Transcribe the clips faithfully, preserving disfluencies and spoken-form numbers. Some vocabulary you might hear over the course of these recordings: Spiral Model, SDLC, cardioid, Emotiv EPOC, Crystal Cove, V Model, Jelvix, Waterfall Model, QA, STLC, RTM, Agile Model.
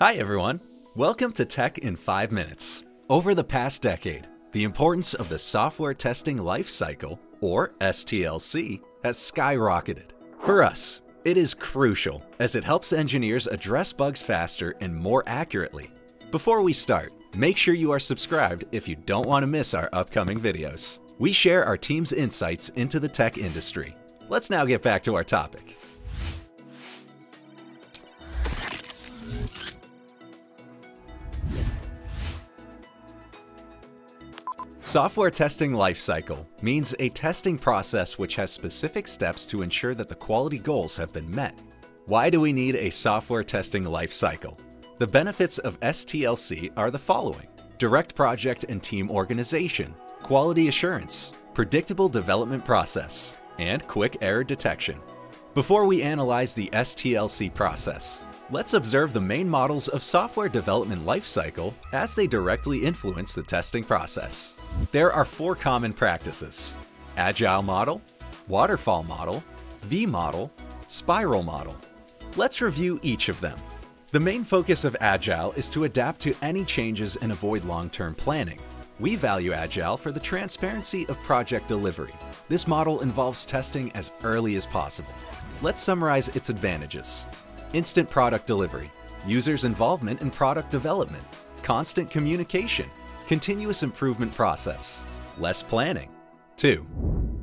Hi everyone, welcome to Tech in five Minutes. Over the past decade, the importance of the software testing life cycle, or S T L C, has skyrocketed. For us, it is crucial as it helps engineers address bugs faster and more accurately. Before we start, make sure you are subscribed if you don't want to miss our upcoming videos. We share our team's insights into the tech industry. Let's now get back to our topic. Software testing lifecycle means a testing process which has specific steps to ensure that the quality goals have been met. Why do we need a software testing lifecycle? The benefits of S T L C are the following: direct project and team organization, quality assurance, predictable development process, and quick error detection. Before we analyze the S T L C process, let's observe the main models of software development lifecycle as they directly influence the testing process. There are four common practices: Agile Model, Waterfall Model, V Model, Spiral Model. Let's review each of them. The main focus of Agile is to adapt to any changes and avoid long-term planning. We value Agile for the transparency of project delivery. This model involves testing as early as possible. Let's summarize its advantages. Instant product delivery, users' involvement in product development, constant communication, continuous improvement process, less planning. Two.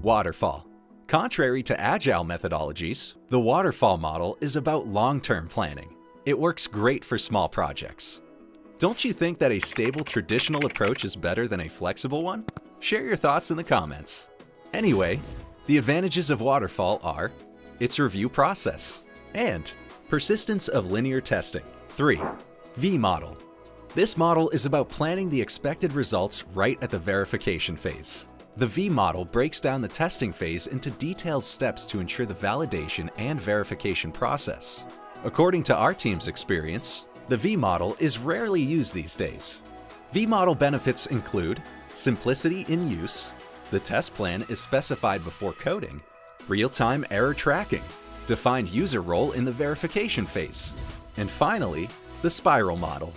Waterfall. Contrary to Agile methodologies, the Waterfall model is about long-term planning. It works great for small projects. Don't you think that a stable traditional approach is better than a flexible one? Share your thoughts in the comments. Anyway, the advantages of Waterfall are its review process and persistence of linear testing. Three. V Model. This model is about planning the expected results right at the verification phase. The V Model breaks down the testing phase into detailed steps to ensure the validation and verification process. According to our team's experience, the V Model is rarely used these days. V Model benefits include simplicity in use, the test plan is specified before coding, real-time error tracking, defined user role in the verification phase, and finally, the Spiral Model.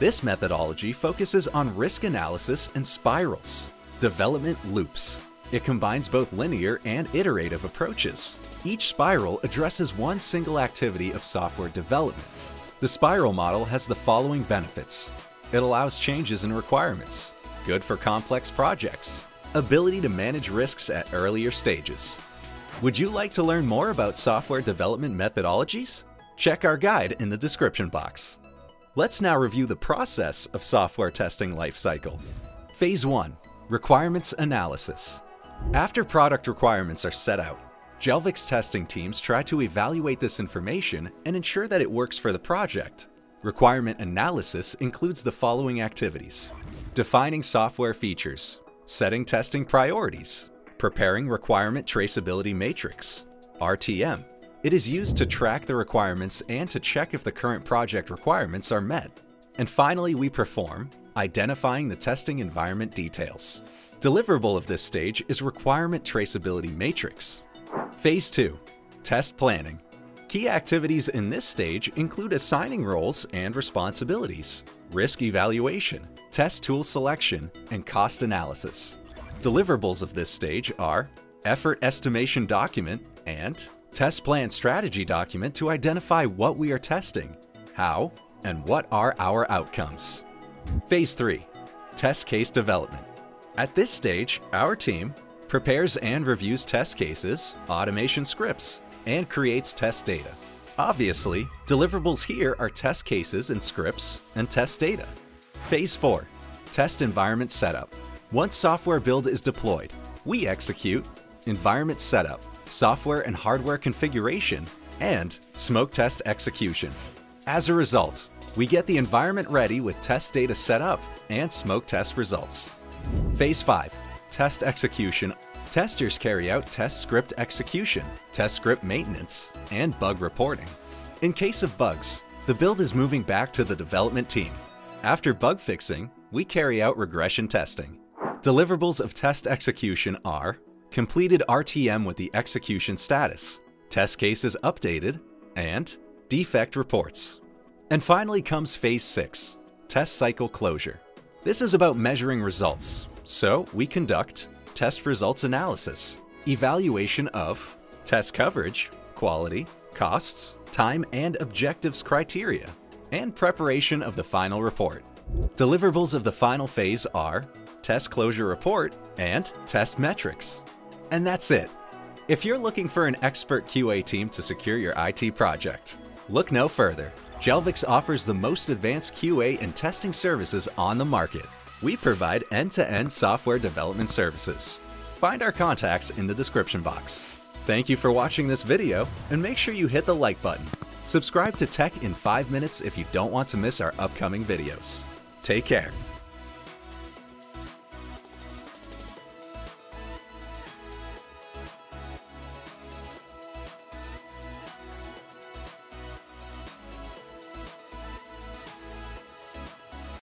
This methodology focuses on risk analysis and spirals, development loops. It combines both linear and iterative approaches. Each spiral addresses one single activity of software development. The Spiral Model has the following benefits. It allows changes in requirements, good for complex projects, ability to manage risks at earlier stages. Would you like to learn more about software development methodologies? Check our guide in the description box. Let's now review the process of software testing lifecycle. Phase one, requirements analysis. After product requirements are set out, Jelvix testing teams try to evaluate this information and ensure that it works for the project. Requirement analysis includes the following activities: defining software features, setting testing priorities, preparing requirement traceability matrix, R T M. It is used to track the requirements and to check if the current project requirements are met. And finally, we perform, identifying the testing environment details. Deliverable of this stage is requirement traceability matrix. Phase two, test planning. Key activities in this stage include assigning roles and responsibilities, risk evaluation, test tool selection, and cost analysis. Deliverables of this stage are effort estimation document and test plan strategy document to identify what we are testing, how, and what are our outcomes. Phase three, test case development. At this stage, our team prepares and reviews test cases, automation scripts, and creates test data. Obviously, deliverables here are test cases and scripts and test data. Phase four, test environment setup. Once software build is deployed, we execute environment setup, software and hardware configuration, and smoke test execution. As a result, we get the environment ready with test data set up and smoke test results. Phase five, test execution. Testers carry out test script execution, test script maintenance, and bug reporting. In case of bugs, the build is moving back to the development team. After bug fixing, we carry out regression testing. Deliverables of test execution are completed R T M with the execution status, test cases updated, and defect reports. And finally comes phase six, test cycle closure. This is about measuring results. So we conduct test results analysis, evaluation of test coverage, quality, costs, time and objectives criteria, and preparation of the final report. Deliverables of the final phase are test closure report and test metrics. And that's it. If you're looking for an expert Q A team to secure your I T project, look no further. Jelvix offers the most advanced Q A and testing services on the market. We provide end-to-end software development services. Find our contacts in the description box. Thank you for watching this video, and make sure you hit the like button. Subscribe to Tech in five minutes if you don't want to miss our upcoming videos. Take care.